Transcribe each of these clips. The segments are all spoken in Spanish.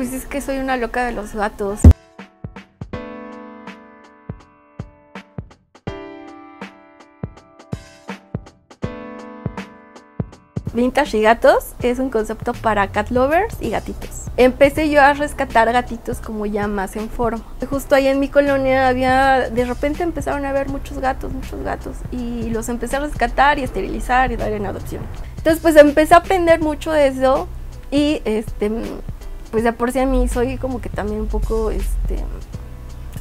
Pues es que soy una loca de los gatos. Vintage Gatos es un concepto para cat lovers y gatitos. Empecé yo a rescatar gatitos como ya más en forma. Justo ahí en mi colonia había, de repente empezaron a haber muchos gatos y los empecé a rescatar y esterilizar y dar en adopción. Entonces pues empecé a aprender mucho de eso y pues de por sí a mí soy como que también un poco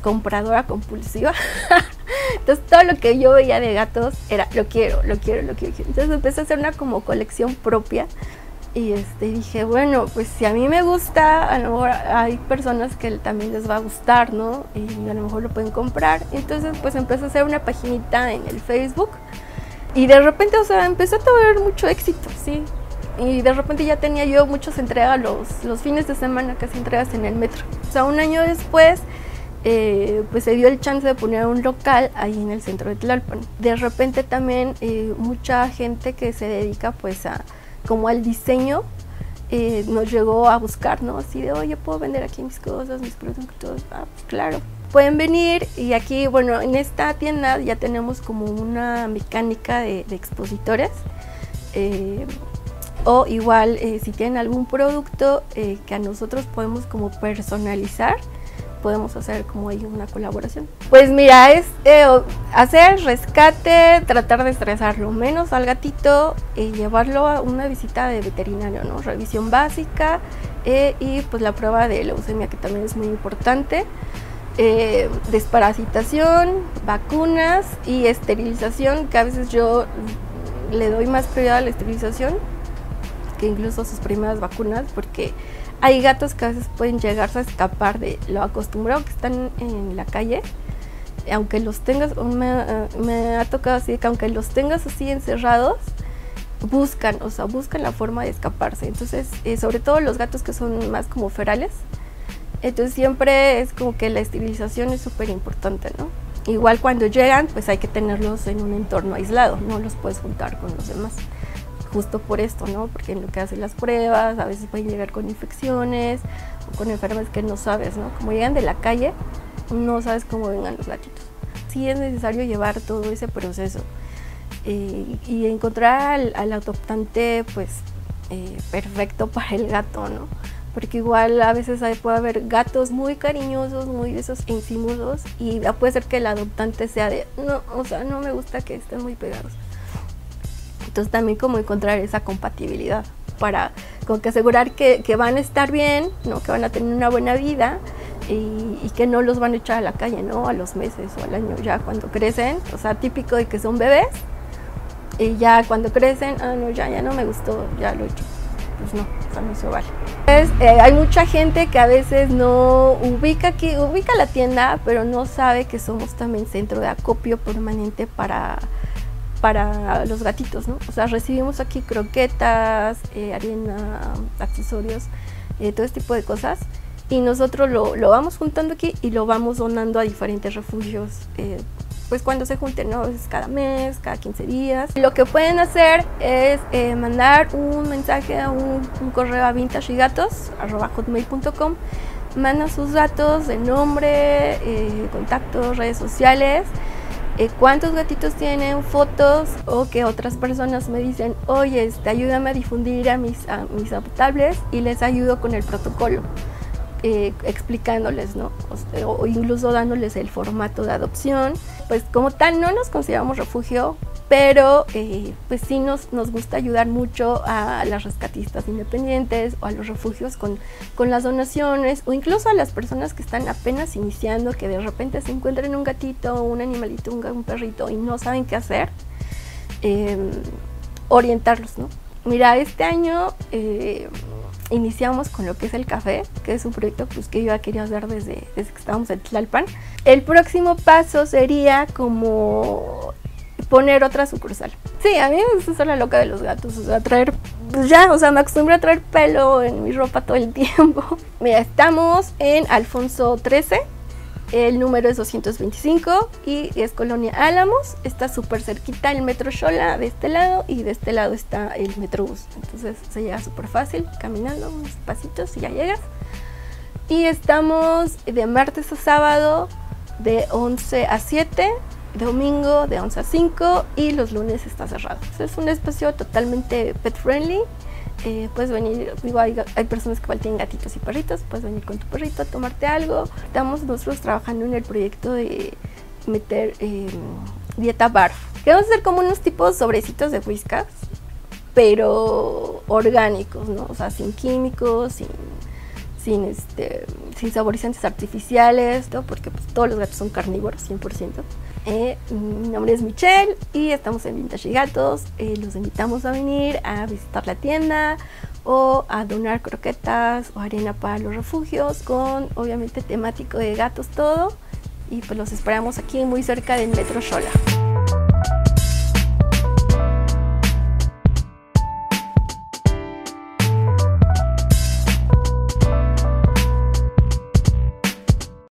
compradora compulsiva. Entonces todo lo que yo veía de gatos era lo quiero. Entonces empecé a hacer una como colección propia y dije, bueno, pues si a mí me gusta, a lo mejor hay personas que también les va a gustar, ¿no? Y a lo mejor lo pueden comprar. Entonces pues empecé a hacer una paginita en el Facebook y de repente, o sea, empezó a tener mucho éxito, sí. Y de repente ya tenía yo muchas entregas los fines de semana, casi entregas en el metro. O sea, un año después pues se dio el chance de poner un local ahí en el centro de Tlalpan. De repente también mucha gente que se dedica pues a como al diseño nos llegó a buscar, ¿no? Así de, oye, ¿puedo vender aquí mis cosas, mis productos? Ah, pues claro. Pueden venir y aquí, bueno, en esta tienda ya tenemos como una mecánica de expositores. O igual si tienen algún producto que a nosotros podemos como personalizar, podemos hacer como ahí una colaboración. Pues mira, es hacer rescate, tratar de estresar lo menos al gatito, llevarlo a una visita de veterinario, ¿no? Revisión básica y pues la prueba de leucemia, que también es muy importante. Desparasitación, vacunas y esterilización, que a veces yo le doy más prioridad a la esterilización que incluso sus primeras vacunas, porque hay gatos que a veces pueden llegarse a escapar de lo acostumbrado que están en la calle. Aunque los tengas, me ha tocado así, que aunque los tengas así encerrados, buscan, o sea, buscan la forma de escaparse. Entonces, sobre todo los gatos que son más como ferales, entonces siempre es como que la esterilización es súper importante, ¿no? Igual cuando llegan, pues hay que tenerlos en un entorno aislado, no los puedes juntar con los demás. Justo por esto, ¿no? Porque en lo que hacen las pruebas, a veces pueden llegar con infecciones o con enfermedades que no sabes, ¿no? Como llegan de la calle, no sabes cómo vengan los gatitos. Sí es necesario llevar todo ese proceso y encontrar al adoptante, pues, perfecto para el gato, ¿no? Porque igual a veces puede haber gatos muy cariñosos, muy de esos encimudos, y puede ser que el adoptante sea de, no, o sea, no me gusta que estén muy pegados. Entonces también como encontrar esa compatibilidad para como que asegurar que van a estar bien, ¿no? Que van a tener una buena vida y que no los van a echar a la calle, ¿no? A los meses o al año ya cuando crecen, o sea, típico de que son bebés y ya cuando crecen, ah, no, ya no me gustó, ya lo echo. Pues no, o sea, no se vale. Entonces, hay mucha gente que a veces no ubica la tienda, pero no sabe que somos también centro de acopio permanente para los gatitos, ¿no? O sea, recibimos aquí croquetas, arena, accesorios, todo este tipo de cosas, y nosotros lo vamos juntando aquí y lo vamos donando a diferentes refugios, pues cuando se junten, ¿no? Es cada mes, cada 15 días. Lo que pueden hacer es mandar un mensaje, un correo a vintagegatos@hotmail.com, mandan sus datos, el nombre, contactos, redes sociales, cuántos gatitos tienen, fotos, o que otras personas me dicen, oye, ayúdame a difundir a mis adoptables, y les ayudo con el protocolo, explicándoles, ¿no? O incluso dándoles el formato de adopción. Pues como tal no nos consideramos refugio, pero pues sí nos gusta ayudar mucho a las rescatistas independientes o a los refugios con las donaciones, o incluso a las personas que están apenas iniciando, que de repente se encuentran un gatito, un animalito, un perrito y no saben qué hacer, orientarlos, ¿no? Mira, este año iniciamos con lo que es el café, que es un proyecto pues que yo quería hacer desde que estábamos en Tlalpan. El próximo paso sería como poner otra sucursal. Sí, a mí me gusta ser la loca de los gatos, o sea, traer, pues ya, o sea, me acostumbré a traer pelo en mi ropa todo el tiempo. Mira, estamos en Alfonso 13, el número es 225 y es Colonia Álamos, está súper cerquita el Metro Xola de este lado, y de este lado está el Metrobús, entonces se llega súper fácil, caminando unos pasitos y ya llegas. y estamos de martes a sábado de 11 a 7, domingo de 11 a 5 y los lunes está cerrado. Es un espacio totalmente pet friendly. Puedes venir, digo, hay personas que tienen gatitos y perritos, puedes venir con tu perrito a tomarte algo. Estamos nosotros trabajando en el proyecto de meter dieta barf. Queremos hacer como unos tipos sobrecitos de Whiskas, pero orgánicos, ¿no? O sea, sin químicos, sin saborizantes artificiales, ¿no? Porque pues, todos los gatos son carnívoros, 100%. Mi nombre es Michelle y estamos en Vintage Gatos. Los invitamos a venir a visitar la tienda o a donar croquetas o arena para los refugios, con obviamente temático de gatos todo. Y pues los esperamos aquí muy cerca del Metro Xola.